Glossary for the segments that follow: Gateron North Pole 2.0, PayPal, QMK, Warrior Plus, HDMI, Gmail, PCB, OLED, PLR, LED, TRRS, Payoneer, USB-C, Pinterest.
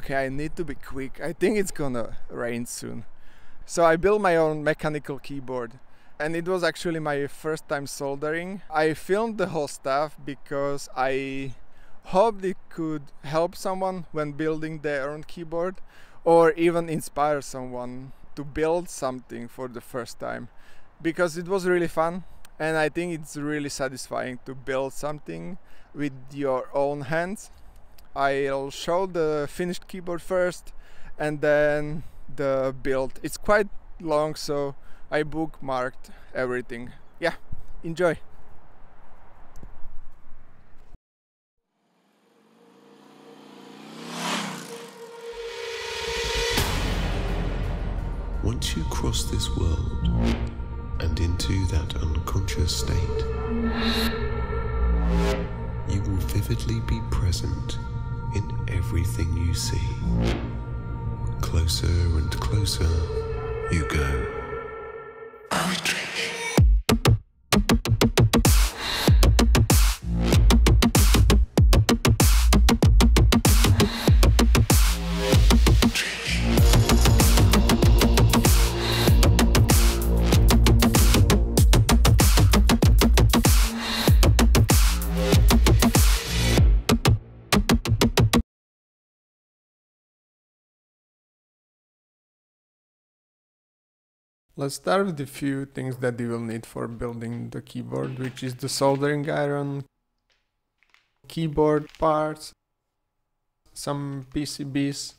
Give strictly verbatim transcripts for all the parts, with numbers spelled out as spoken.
Okay, I need to be quick. I think it's gonna rain soon. So I built my own mechanical keyboard, and it was actually my first time soldering. I filmed the whole stuff because I hoped it could help someone when building their own keyboard, or even inspire someone to build something for the first time, because it was really fun. And I think it's really satisfying to build something with your own hands. I'll show the finished keyboard first and then the build. It's quite long, so I bookmarked everything. Yeah, enjoy! Once you cross this world and into that unconscious state, you will vividly be present in everything you see. Closer and closer you go. Let's start with a few things that you will need for building the keyboard, which is the soldering iron, keyboard parts, some P C Bs,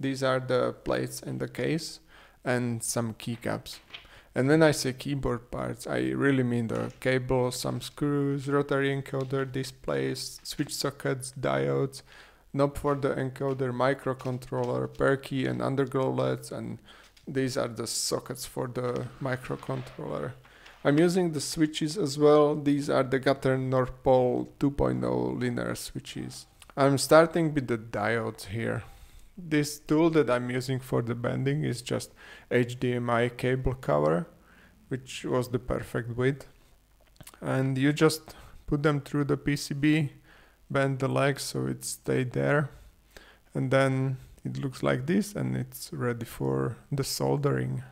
these are the plates and the case, and some keycaps. And when I say keyboard parts, I really mean the cables, some screws, rotary encoder, displays, switch sockets, diodes, knob for the encoder, microcontroller, per key and underglow L E Ds, and these are the sockets for the microcontroller. I'm using the switches as well. These are the Gateron North Pole two point oh linear switches. I'm starting with the diodes here. This tool that I'm using for the bending is just H D M I cable cover, which was the perfect width. And you just put them through the P C B, bend the legs so it stays there, and then it looks like this, and it's ready for the soldering.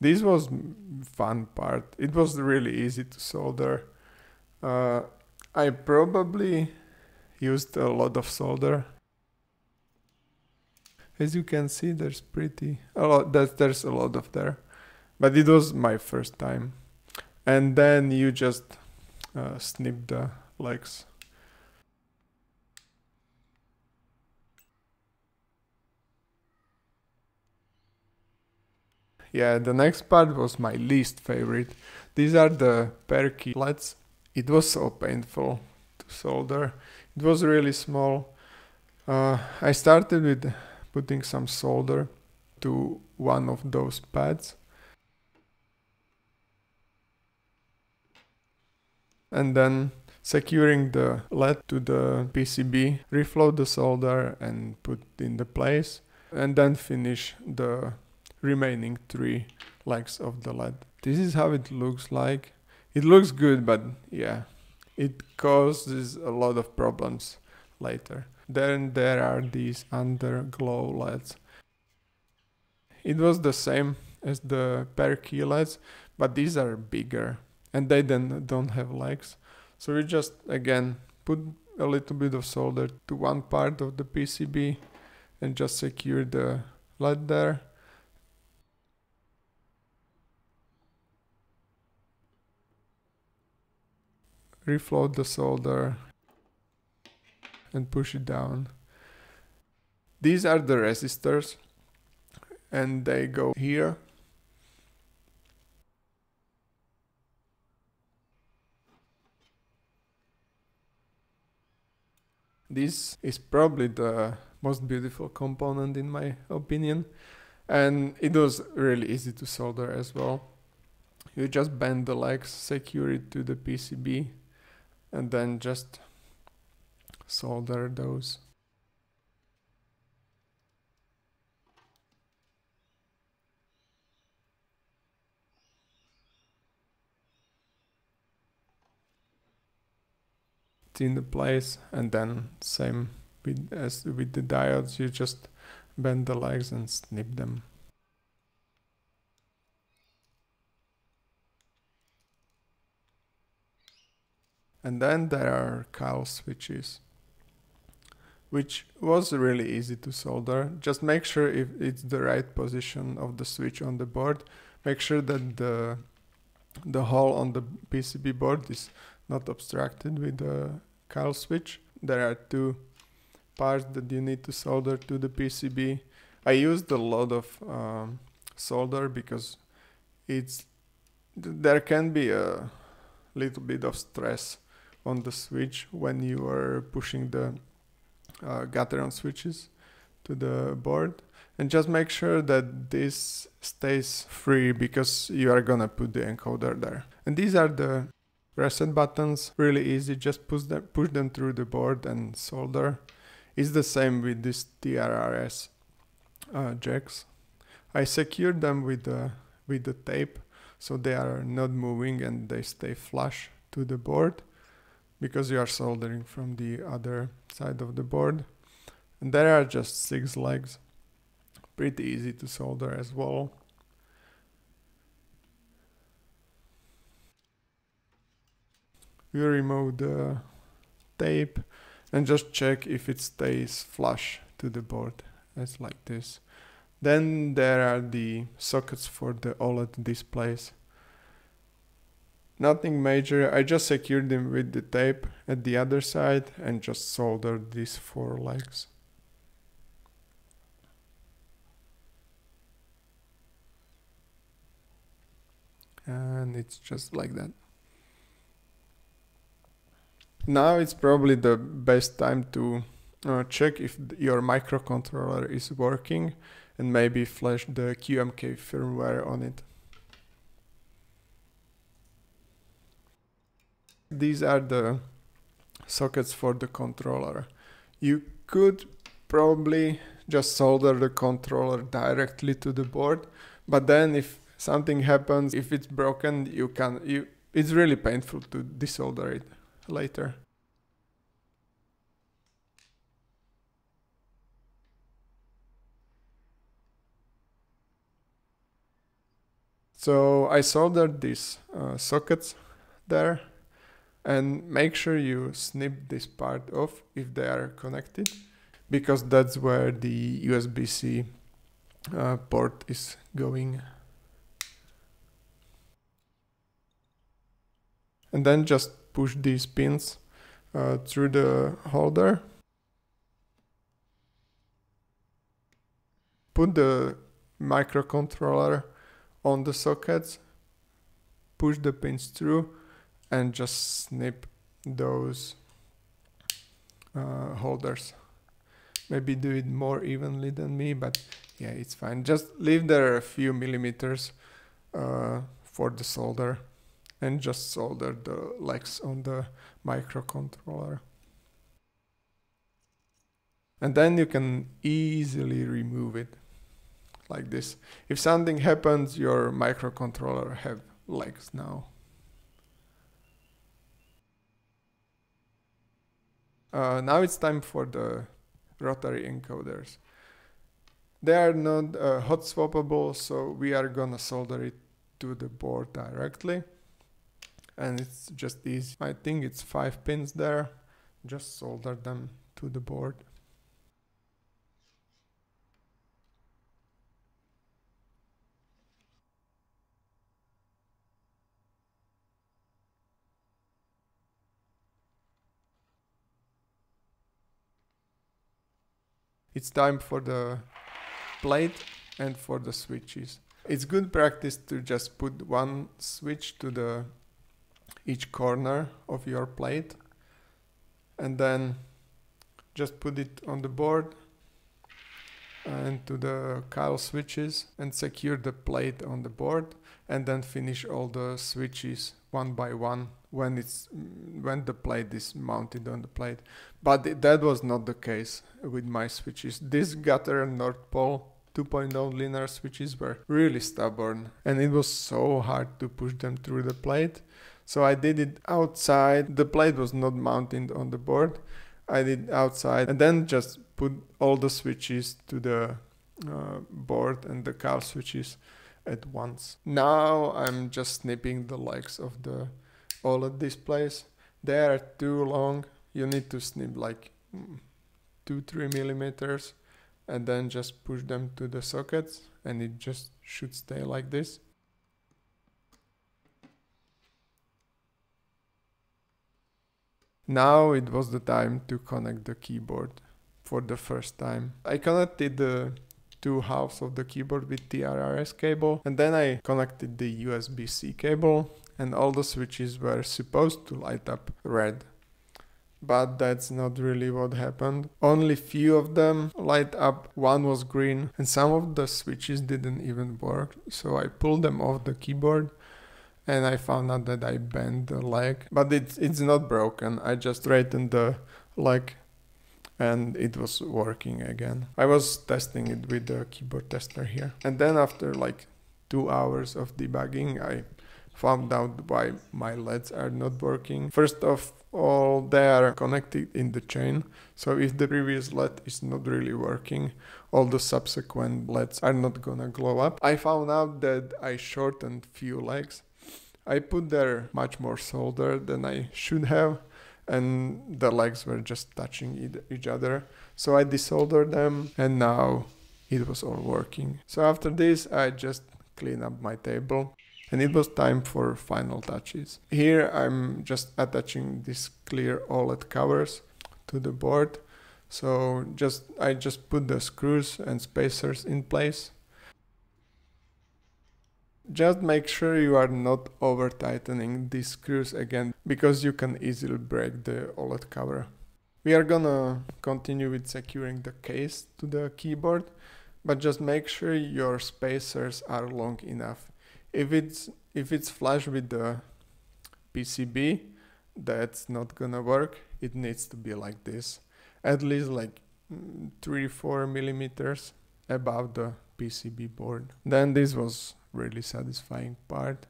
This was fun part. It was really easy to solder. Uh, I probably used a lot of solder. As you can see, there's pretty a lot. That there's a lot of there, but it was my first time. And then you just uh, snip the legs. Yeah, the next part was my least favorite. These are the per key L E Ds. It was so painful to solder. It was really small. Uh, I started with putting some solder to one of those pads. And then securing the L E D to the P C B, reflow the solder and put it in the place, and then finish the remaining three legs of the L E D. This is how it looks like. It looks good, but yeah, it causes a lot of problems later. Then there are these underglow L E Ds. It was the same as the per key L E Ds, but these are bigger and they then don't have legs. So we just again put a little bit of solder to one part of the P C B and just secure the L E D there. Reflow the solder and push it down. These are the resistors, and they go here. This is probably the most beautiful component in my opinion, and it was really easy to solder as well. You just bend the legs, secure it to the P C B, and then just solder those. It's in the place, and then same with, as with the diodes, you just bend the legs and snip them. And then there are cowl switches, which was really easy to solder. Just make sure if it's the right position of the switch on the board. Make sure that the, the hole on the P C B board is not obstructed with the cowl switch. There are two parts that you need to solder to the P C B. I used a lot of um, solder because it's there can be a little bit of stress on the switch when you are pushing the uh, Gateron switches to the board, and just make sure that this stays free because you are gonna put the encoder there. And these are the reset buttons, really easy, just push them, push them through the board and solder. It's the same with these T R R S uh, jacks. I secured them with the, with the tape, so they are not moving and they stay flush to the board because you are soldering from the other side of the board. And there are just six legs, pretty easy to solder as well. We remove the tape and just check if it stays flush to the board, as like this. Then there are the sockets for the OLED displays. Nothing major, I just secured them with the tape at the other side and just soldered these four legs. And it's just like that. Now it's probably the best time to uh, check if your microcontroller is working and maybe flash the Q M K firmware on it. These are the sockets for the controller. You could probably just solder the controller directly to the board, but then if something happens, if it's broken, you can, you, it's really painful to desolder it later. So I soldered these uh, sockets there, and make sure you snip this part off if they are connected, because that's where the U S B C uh, port is going. And then just push these pins uh, through the holder. Put the microcontroller on the sockets, push the pins through, and just snip those uh, holders. Maybe do it more evenly than me, but yeah, it's fine. Just leave there a few millimeters uh, for the solder, and just solder the legs on the microcontroller. And then you can easily remove it, like this. If something happens, your microcontroller have legs now. Uh, now it's time for the rotary encoders. They are not uh, hot swappable, so we are gonna solder it to the board directly. And it's just easy. I think it's five pins there. Just solder them to the board. It's time for the plate and for the switches. It's good practice to just put one switch to the each corner of your plate, and then just put it on the board and to the cowl switches and secure the plate on the board, and then finish all the switches one by one when it's when the plate is mounted on the plate. But it, that was not the case with my switches. These Gateron North Pole two point oh linear switches were really stubborn, and it was so hard to push them through the plate. So I did it outside. The plate was not mounted on the board. I did outside, and then just put all the switches to the uh, board and the car switches at once. Now I'm just snipping the legs of the OLED displays. They are too long. You need to snip like two, three millimeters and then just push them to the sockets, and it just should stay like this. Now it was the time to connect the keyboard for the first time. I connected the two halves of the keyboard with T R R S cable, and then I connected the U S B C cable, and all the switches were supposed to light up red. But that's not really what happened. Only few of them light up, one was green, and some of the switches didn't even work. So I pulled them off the keyboard and I found out that I bent the leg, but it's, it's not broken. I just straightened the leg and it was working again. I was testing it with the keyboard tester here. And then after like two hours of debugging, I found out why my L E Ds are not working. First of all, they are connected in the chain. So if the previous L E D is not really working, all the subsequent L E Ds are not gonna glow up. I found out that I shortened few legs. I put there much more solder than I should have, and the legs were just touching each other. So I desoldered them, and now it was all working. So after this, I just cleaned up my table. And it was time for final touches. Here I'm just attaching these clear OLED covers to the board. So just I just put the screws and spacers in place. Just make sure you are not over tightening these screws again, because you can easily break the OLED cover. We are gonna continue with securing the case to the keyboard, but just make sure your spacers are long enough. If it's, if it's flush with the P C B, that's not gonna work. It needs to be like this, at least like three, four millimeters above the P C B board. Then this was really satisfying part,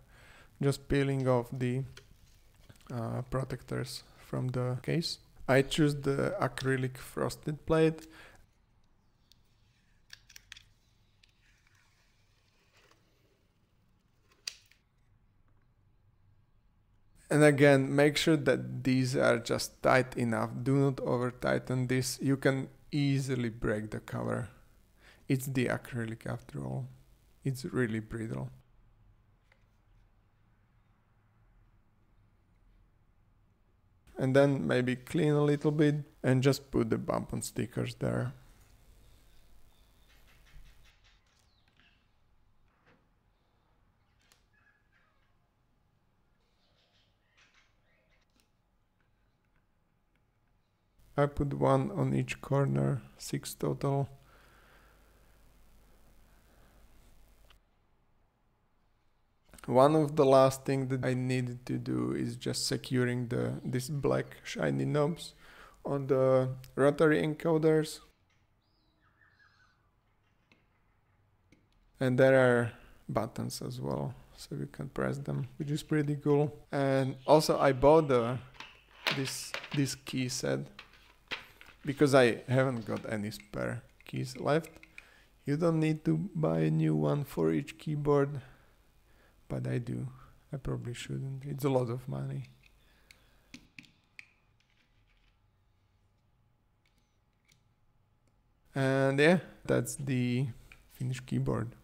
just peeling off the uh, protectors from the case. I choose the acrylic frosted plate. And again, make sure that these are just tight enough. Do not over tighten this. You can easily break the cover. It's the acrylic after all. It's really brittle. And then maybe clean a little bit and just put the bump on stickers there. I put one on each corner, six total. One of the last things that I needed to do is just securing the these black shiny knobs on the rotary encoders. And there are buttons as well, so you can press them, which is pretty cool. And also I bought the, this, this key set, because I haven't got any spare keys left. You don't need to buy a new one for each keyboard, but I do. I probably shouldn't. It's a lot of money. And yeah, that's the finished keyboard.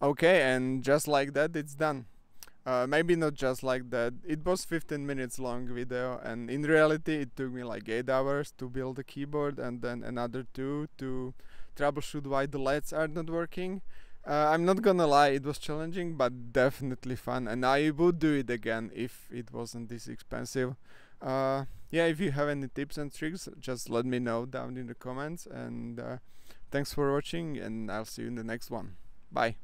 Okay, and just like that, it's done. Uh, maybe not just like that. It was fifteen minutes long video, and in reality it took me like eight hours to build the keyboard, and then another two to troubleshoot why the L E Ds are not working. Uh, I'm not gonna lie, it was challenging, but definitely fun, and I would do it again if it wasn't this expensive. Uh, yeah, if you have any tips and tricks, just let me know down in the comments, and uh, thanks for watching, and I'll see you in the next one. Bye!